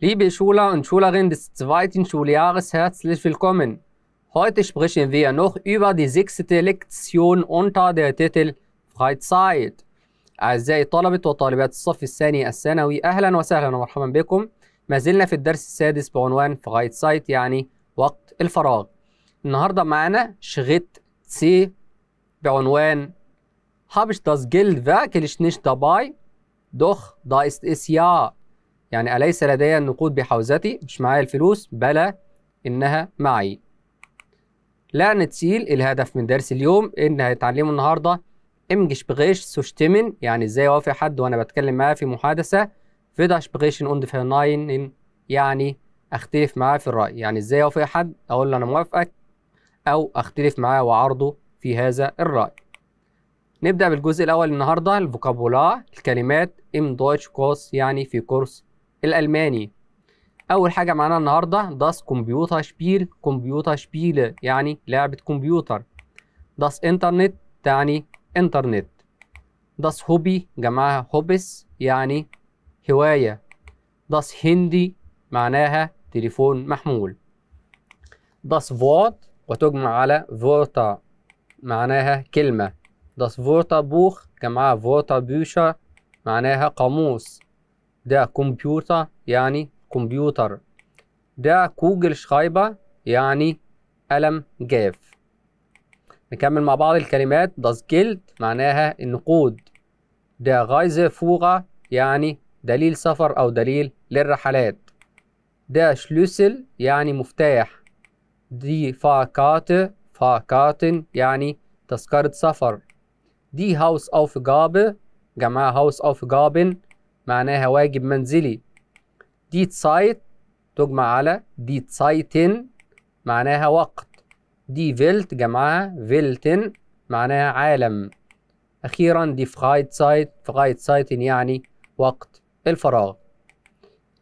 Liebe Schüler und Schülerinnen des zweiten Schuljahres, herzlich willkommen. Heute sprechen wir noch über die sechste Lektion unter der Titel Freizeit. أعزائي طلبة وطالبات الصف الثاني الثانوي، أهلا وسهلا ومرحبا بكم. ما زلنا في الدرس السادس بعنوان فرايتسايت، يعني وقت الفراغ. النهارده معانا شغيت سي بعنوان هابش داس جيلد فاكلش نيش داباي دوخ دايست اس يا، يعني أليس لدي النقود بحوزتي؟ مش معايا الفلوس، بلى إنها معي. لا نتسيل، الهدف من درس اليوم إن هيتعلموا النهارده امجش بغيش سوشتمن، يعني ازاي اوافق حد وانا بتكلم معاه في محادثه، فيداش بغيشن اوند فيرناين، يعني اختلف معاه في الراي، يعني ازاي اوافق حد اقول له انا موافقك او اختلف معاه وعرضه في هذا الراي. نبدا بالجزء الاول النهارده، الفوكابولا، الكلمات ام دويتش كورس، يعني في كورس الالماني. اول حاجه معانا النهارده داس كمبيوتر شبيل، كمبيوتر شبيل يعني لعبه كمبيوتر. داس انترنت تعني انترنت. داس هوبي جمعها هوبس يعني هواية. داس هندي معناها تليفون محمول. داس فورت وتجمع على فورتا معناها كلمة. داس فورتا بوخ جمعها فورتا بوشا معناها قاموس. ده كمبيوتر يعني كمبيوتر. ده كوجل شرايبة يعني قلم جاف. نكمل مع بعض الكلمات. داس جيلد معناها النقود. ده غايزة فوغة يعني دليل سفر أو دليل للرحلات. ده شلوسل يعني مفتاح. دي فاكاتة فاكاتن يعني تذكرة سفر. دي هاوس أوف جابة جمعها هاوس أوف جابن معناها واجب منزلي. دي تسايت تجمع على دي تسايتن معناها وقت. دي فيلت جمعها فيلتن معناها عالم. أخيرا دي فرايتسايت، فرايتسايتن يعني وقت الفراغ.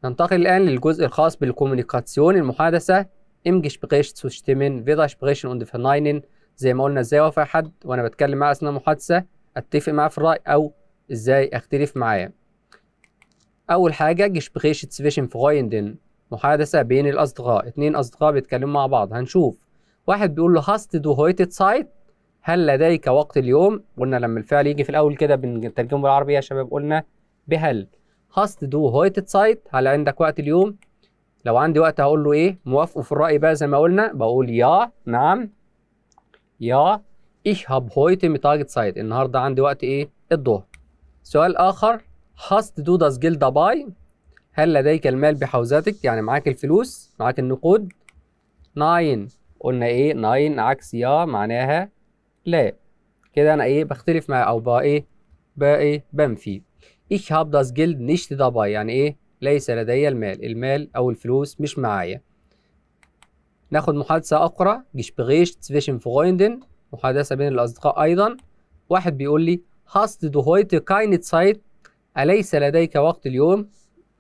ننتقل الآن للجزء الخاص بالكوميونيكاسيون، المحادثة. إم جشبغيش تسوشتمن، فيدا شبغيشن أند فناينن، زي ما قلنا إزاي أوافق حد وأنا بتكلم معاه أثناء محادثة، أتفق معاه في الرأي أو إزاي أختلف معاه. أول حاجة جشبغيش تسوشن فرويندن، محادثة بين الأصدقاء، اتنين أصدقاء بيتكلموا مع بعض. هنشوف واحد بيقول له هاست دو هويت سايت، هل لديك وقت اليوم؟ قلنا لما الفعل يجي في الاول كده بنترجمه بالعربي يا شباب، قلنا بهل. هاست دو هويت سايت، هل عندك وقت اليوم؟ لو عندي وقت هقول له ايه؟ موافقه في الراي بقى زي ما قلنا، بقول يا نعم يا ich hab heute Mittag Zeit، النهارده عندي وقت ايه؟ الظهر. سؤال اخر، هاست دو das Geld dabei، هل لديك المال بحوزتك؟ يعني معاك الفلوس، معاك النقود. ناين قلنا ايه؟ ناين عكس يا معناها لا. كده انا ايه؟ بختلف مع او بقى ايه؟ بقى ايه؟ بنفي. ich hab das Geld nicht dabei يعني ايه؟ ليس لدي المال، المال او الفلوس مش معايا. ناخد محادثة أخرى، Gespräch zwischen Freunden، محادثة بين الأصدقاء أيضا. واحد بيقول لي hast du heute keine Zeit، أليس لديك وقت اليوم؟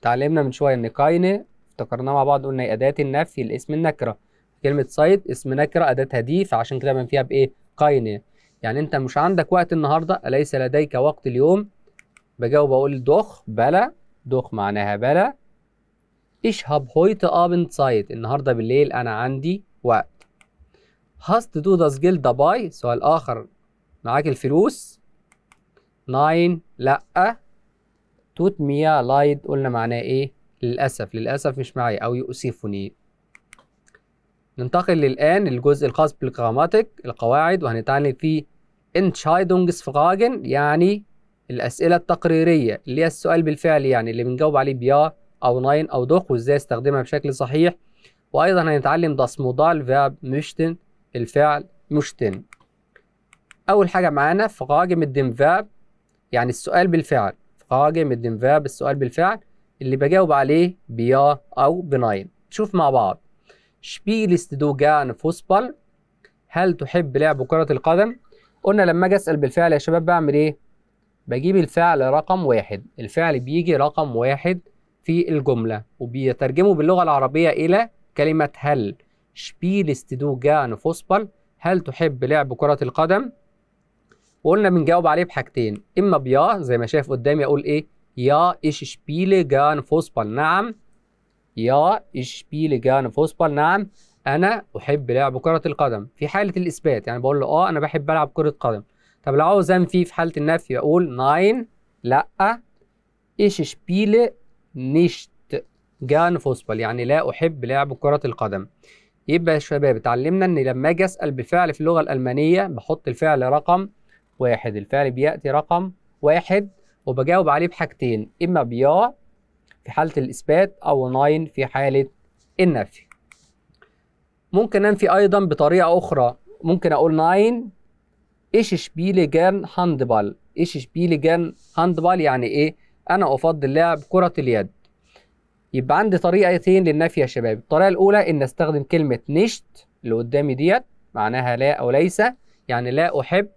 تعلمنا من شوية إن keine افتكرناها مع بعض، قلنا أداة النفي لاسم النكرة. كلمة سايت اسم نكرة أداتها دي، فعشان كده بنفيها بإيه؟ قاينة. يعني أنت مش عندك وقت النهاردة، أليس لديك وقت اليوم؟ بجاوب أقول دوخ بلا، دوخ معناها بلا. ich hab heute Abend Zeit، النهاردة بالليل أنا عندي وقت. hast du das Geld dabei؟ سؤال آخر، معاك الفلوس؟ nein لأ. tut mir leid قلنا معناها إيه؟ للأسف، للأسف مش معايا أو يؤسفني. ننتقل الآن للجزء الخاص بالجراماتيك، القواعد، وهنتعلم فيه Entscheidungsfragen يعني الأسئلة التقريرية، اللي هي السؤال بالفعل، يعني اللي بنجاوب عليه بيا أو ناين أو دوخ، وإزاي استخدمها بشكل صحيح. وأيضا هنتعلم das Modal Verb möchten، الفعل möchten. أول حاجة معانا Frage mit dem Verb يعني السؤال بالفعل، Frage mit dem Verb السؤال بالفعل اللي بجاوب عليه بيا أو بناين. نشوف مع بعض. شبيلست دو جان فوسبال، هل تحب لعب كرة القدم؟ قلنا لما اجي اسأل بالفعل يا شباب بعمل ايه؟ بجيب الفعل رقم واحد، الفعل بيجي رقم واحد في الجملة وبيترجمه باللغة العربية إلى كلمة هل. شبيلست دو جان فوسبال، هل تحب لعب كرة القدم؟ وقلنا بنجاوب عليه بحاجتين، إما بيا زي ما شايف قدامي أقول ايه؟ يا إيش شبيلي جان فوسبال، نعم Ja, ich spiele gerne Fußball. نعم أنا أحب لعب كرة القدم. في حالة الإثبات يعني بقول له آه أنا بحب ألعب كرة قدم. طب لو عاوز أنفي في حالة النفي أقول nein لأ. Ich spiele nicht gerne Fußball يعني لا أحب لعب كرة القدم. يبقى يا شباب اتعلمنا إن لما أجي أسأل بفعل في اللغة الألمانية بحط الفعل رقم واحد، الفعل بيأتي رقم واحد وبجاوب عليه بحاجتين، إما بيا في حالة الإثبات أو ناين في حالة النفي. ممكن أنفي أيضا بطريقة أخرى، ممكن أقول ناين إيش شبيلي جان هاندبال. إيش شبيلي جان هاندبال يعني إيه؟ أنا أفضل لعب كرة اليد. يبقى عندي طريقتين للنفي يا شباب، الطريقة الأولى إن أستخدم كلمة نشت اللي قدامي ديت معناها لا أو ليس، يعني لا أحب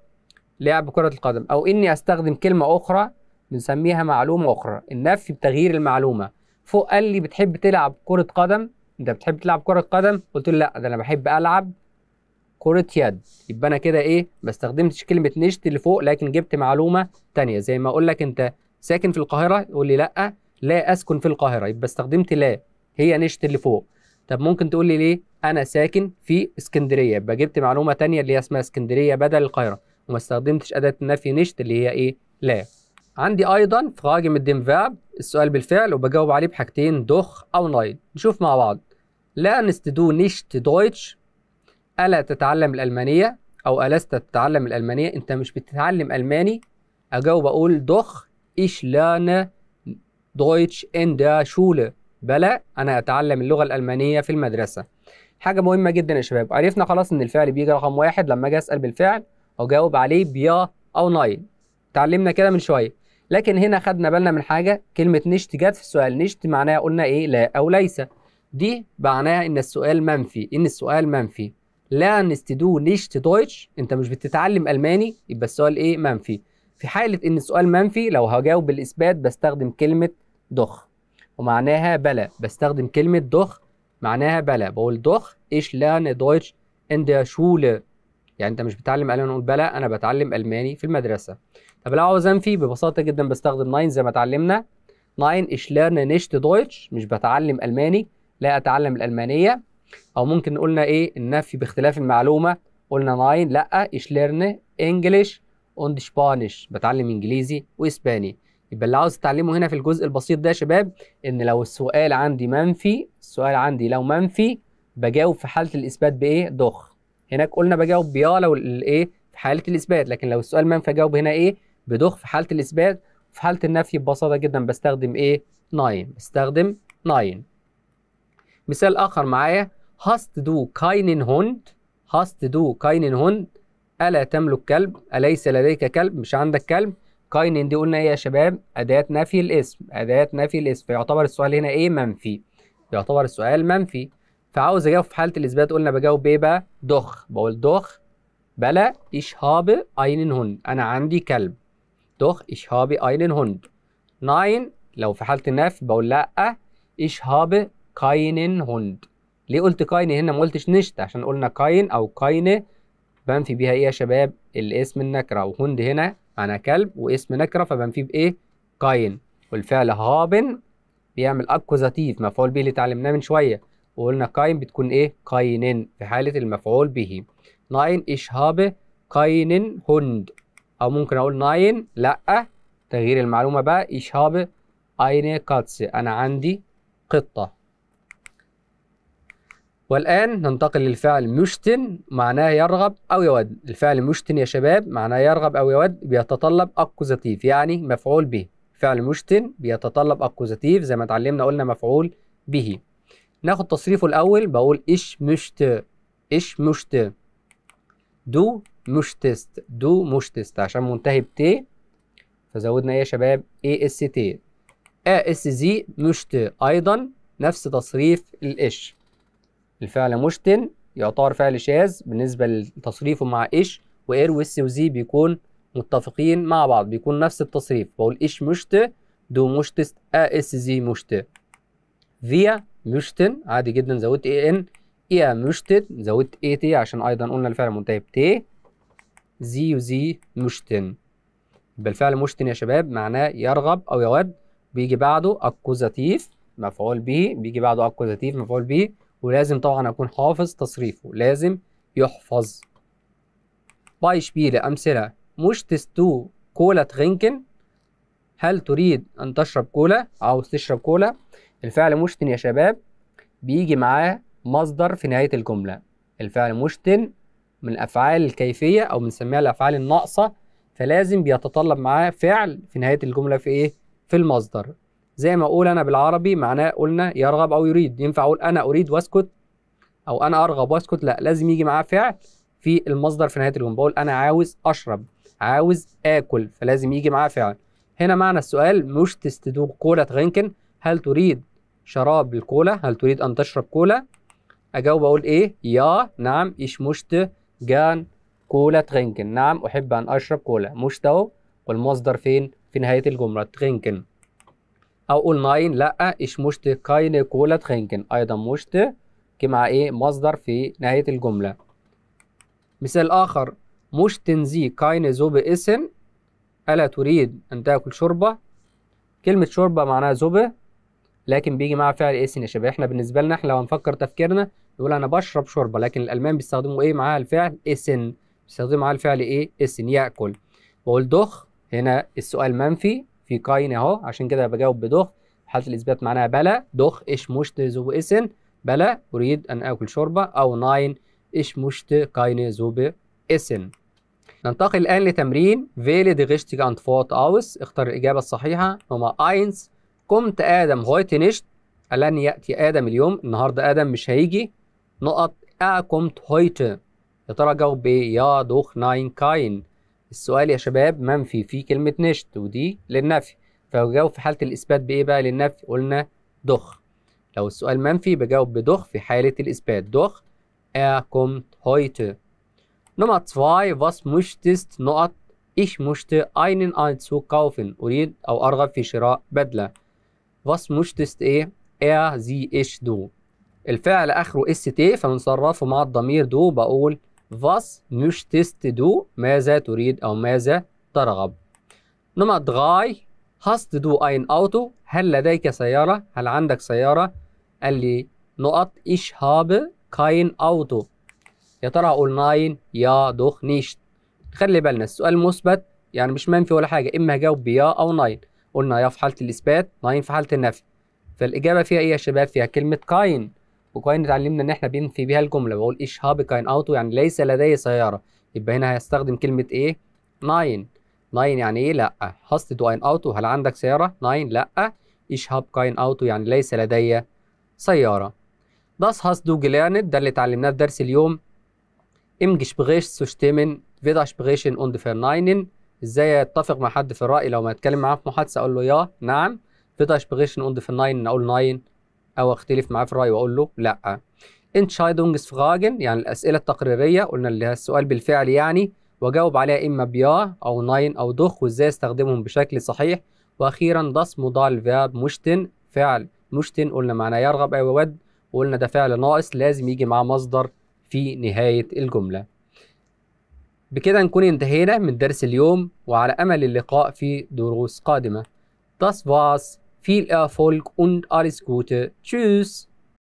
لعب كرة القدم، أو إني أستخدم كلمة أخرى بنسميها معلومة أخرى، النفي بتغيير المعلومة. فوق قال لي بتحب تلعب كرة قدم، أنت بتحب تلعب كرة قدم؟ قلت له لا ده أنا بحب ألعب كرة يد. يبقى أنا كده إيه؟ ما استخدمتش كلمة نشت اللي فوق لكن جبت معلومة تانية، زي ما أقول لك أنت ساكن في القاهرة تقول لي لا، لا أسكن في القاهرة، يبقى استخدمت لا، هي نشت اللي فوق. طب ممكن تقول لي ليه؟ أنا ساكن في اسكندرية، يبقى جبت معلومة تانية اللي هي اسمها اسكندرية بدل القاهرة، وما استخدمتش أداة النفي نشت اللي هي إيه؟ لا. عندي أيضا فراجم الديم فاب، السؤال بالفعل وبجاوب عليه بحاجتين دوخ أو ناين. نشوف مع بعض. لانست دو نشت دويتش، ألا تتعلم الألمانية؟ أو ألست تتعلم الألمانية؟ أنت مش بتتعلم ألماني؟ أجاوب أقول دوخ إيش لان دويتش إن دا شوله. بلى أنا أتعلم اللغة الألمانية في المدرسة. حاجة مهمة جدا يا شباب، عرفنا خلاص إن الفعل بيجي رقم واحد لما أجي أسأل بالفعل وأجاوب عليه بيا أو ناين. اتعلمنا كده من شوية. لكن هنا خدنا بالنا من حاجة، كلمة نشت جت في السؤال، نشت معناها قلنا إيه؟ لا أو ليس. دي معناها إن السؤال منفي، إن السؤال منفي. لا نستدو نشت دويتش، أنت مش بتتعلم ألماني، يبقى السؤال إيه؟ منفي. في حالة إن السؤال منفي لو هجاوب بالإثبات بستخدم كلمة دوخ ومعناها بلا، بستخدم كلمة دوخ معناها بلا، بقول دوخ إيش لان دويتش إن دا شوله، يعني أنت مش بتعلم ألماني. نقول بلا أنا بتعلم ألماني في المدرسة. طب لو عاوز أنفي ببساطة جدا بستخدم ناين زي ما اتعلمنا، ناين إيش لان نشت دويتش، مش بتعلم ألماني، لا أتعلم الألمانية. أو ممكن قلنا إيه؟ النفي باختلاف المعلومة، قلنا ناين لأ، إيش ليرن إنجلش أند شبانش، بتعلم إنجليزي وإسباني. يبقى اللي عاوز تتعلمه هنا في الجزء البسيط ده يا شباب إن لو السؤال عندي منفي، السؤال عندي لو منفي بجاوب في حالة الإثبات بإيه؟ دوخ. هناك قلنا بجاوب بيا لو الإيه؟ في حالة الإثبات، لكن لو السؤال منفي أجاوب هنا إيه؟ بدوخ في حالة الإثبات. في حالة النفي ببساطة جدا بستخدم إيه؟ ناين، بستخدم ناين. مثال آخر معايا، هاست دو كاينن هوند، هاست دو كاينن هوند، ألا تملك كلب؟ أليس لديك كلب؟ مش عندك كلب؟ كاينن دي قلنا إيه يا شباب؟ أداة نفي الاسم، أداة نفي الاسم، فيعتبر السؤال هنا إيه؟ منفي، يعتبر السؤال منفي. فعاوز أجاوب في حالة الإثبات قلنا بجاوب إيه بقى؟ دوخ، بقول دوخ بلا إيش هابي أينن هوند، أنا عندي كلب. دوخ إيش هابي أينن هوند. ناين لو في حالة النفي بقول لأ، إيش هابي كاينن هوند. ليه قلت كاين هنا ما قلتش نشت؟ عشان قلنا كاين او كاينه بنفي بيها ايه يا شباب؟ الاسم النكره، وهند هنا معناها كلب واسم نكره فبنفي بايه؟ كاين. والفعل هابن بيعمل اكوزاتيف مفعول به اللي اتعلمناه من شويه، وقلنا كاين بتكون ايه؟ كاينن في حاله المفعول به. ناين ايش هابه كاينن هوند، او ممكن اقول ناين لا، تغيير المعلومه بقى، ايش هابه اينه كاتسه، انا عندي قطه. والآن ننتقل للفعل مشتن، معناه يرغب أو يود. الفعل مشتن يا شباب معناه يرغب أو يود، بيتطلب أكوزاتيف يعني مفعول به. فعل مشتن بيتطلب أكوزاتيف زي ما اتعلمنا قلنا مفعول به. ناخد تصريفه الأول، بقول إيش مشت، إيش مشت، دو مشتست، دو مشتست، عشان منتهي بت فزودنا إيه يا شباب؟ إي إس تي. آ إس زي مشت، أيضا نفس تصريف الإيش. الفعل مشتن يعتبر فعل شاذ بالنسبة لتصريفه مع إيش، وإير وإس وزي بيكون متفقين مع بعض، بيكون نفس التصريف. بقول إيش مشت، دو مشتست، إس زي مشت. فيا مشتن عادي جدا زودت إي إن، إيا مشتت زودت إي تي عشان أيضا قلنا الفعل منتهي بتي. زي وزي مشتن. يبقى الفعل مشتن يا شباب معناه يرغب أو يود، بيجي بعده أكوزاتيف مفعول به بيجي بعده اكوزاتيف مفعول به، ولازم طبعا اكون حافظ تصريفه، لازم يحفظ. بايشبيله امثله، مشتست تو كولا ترينكن، هل تريد ان تشرب كولا، عاوز تشرب كولا. الفعل مشتن يا شباب بيجي معاه مصدر في نهايه الجمله. الفعل مشتن من الافعال الكيفيه او بنسميها الافعال الناقصه، فلازم بيتطلب معاه فعل في نهايه الجمله في ايه؟ في المصدر. زي ما اقول انا بالعربي معناه قلنا يرغب او يريد، ينفع اقول انا اريد واسكت او انا ارغب واسكت؟ لا، لازم يجي معاه فعل في المصدر في نهايه الجمله. بقول انا عاوز اشرب، عاوز اكل، فلازم يجي معاه فعل. هنا معنى السؤال مش تستدوق كولا تغنكن، هل تريد شراب الكولا، هل تريد ان تشرب كولا؟ اجاوب اقول ايه؟ يا نعم ايش مشت جان كولا تغنكن، نعم احب ان اشرب كولا. مشت اهو، والمصدر فين؟ في نهايه الجمله تغنكن. او اقول ناين، لا ايش مشت كاين كولا تغنكن، ايضا مشت كي مع ايه؟ مصدر في نهايه الجمله. مثال اخر، مش تنزي كاين زوب اسن، ألا تريد أن تأكل شوربة؟ كلمة شوربة معناها زوبة، لكن بيجي معها فعل اسن يا شباب. احنا بالنسبة لنا احنا لو هنفكر تفكيرنا نقول أنا بشرب شوربة، لكن الألمان بيستخدموا إيه معاها الفعل اسن، بيستخدموا معاها الفعل إيه؟ اسن، يأكل. بقول دوخ، هنا السؤال منفي في كاين أهو، عشان كده بجاوب بدوخ. حالة الإثبات معناها بلا، دوخ إيش مشت زوبة اسن، بلا أريد أن آكل شوربة، أو ناين إيش مشت كاين زوبة اسن. ننتقل الآن لتمرين فيلي دي غشتيج أنت فوت أوس، اختر الإجابة الصحيحة. نمرة 1، قمت آدم هويت نشت، الآن يأتي آدم اليوم، النهاردة آدم مش هيجي. نقط أ قمت هويت، يا ترى جاوب بإيه؟ يا دوخ ناين كاين. السؤال يا شباب منفي في كلمة نشت ودي للنفي، فبجاوب في حالة الإثبات بإيه بقى للنفي؟ قلنا دوخ. لو السؤال منفي بجاوب بدوخ في حالة الإثبات، دوخ أ قمت هويت. نمرة 2، was möchtest نقط ich möchte einen Anzug kaufen، أريد أو أرغب في شراء بدلة. was möchtest إيه؟ sie ich du. الفعل آخره st، فبنصرفه مع الضمير دو، بقول was möchtest du، ماذا تريد أو ماذا ترغب. نمرة 3، hast du ein Auto، هل لديك سيارة، هل عندك سيارة؟ قال لي نقط ich habe kein Auto، يا ترى هقول ناين يا دوخ نيشت. خلي بالنا السؤال مثبت يعني مش منفي ولا حاجه، اما هجاوب بيا او ناين. قلنا يا في حاله الاثبات، ناين في حاله النفي، فالاجابه فيها ايه يا شباب؟ فيها كلمه كاين، وكاين اتعلمنا ان احنا بننفي بيها الجمله. بقول ايش هاب كاين اوتو، يعني ليس لدي سياره، يبقى هنا هيستخدم كلمه ايه؟ ناين. ناين يعني ايه؟ لا. هاست دو اين اوتو، هل عندك سياره؟ ناين لا. ايش هاب كاين اوتو يعني ليس لدي سياره. داس هاست دو جلانت، ده اللي اتعلمناه في درس اليوم. im Gespräch zu stimmen، weder sprechen und verneinen، ازاي اتفق مع حد في الرأي لو ما اتكلم معاه في محادثة اقول له يا نعم، weder sprechen und verneinen اقول ناين، او اختلف معاه في الرأي واقول له لا. Entscheidungsfragen يعني الأسئلة التقريرية، قلنا اللي هي السؤال بالفعل يعني، واجاوب عليها اما بيا او ناين او دوخ، وازاي استخدمهم بشكل صحيح. واخيرا das modal verb möchten، فعل möchten قلنا معناه يرغب او يود، وقلنا ده فعل ناقص لازم يجي معاه مصدر في نهاية الجملة. بكده نكون انتهينا من درس اليوم، وعلى أمل اللقاء في دروس قادمة. Das war's, viel Erfolg und alles Gute. Tschüss.